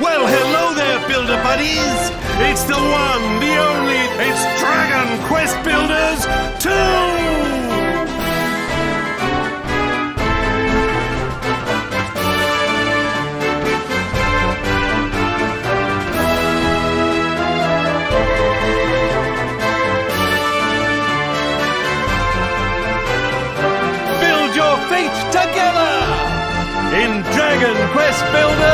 Well, hello there, Builder Buddies! It's the one, the only, it's Dragon Quest Builders 2! Build your fate together in Dragon Quest Builders!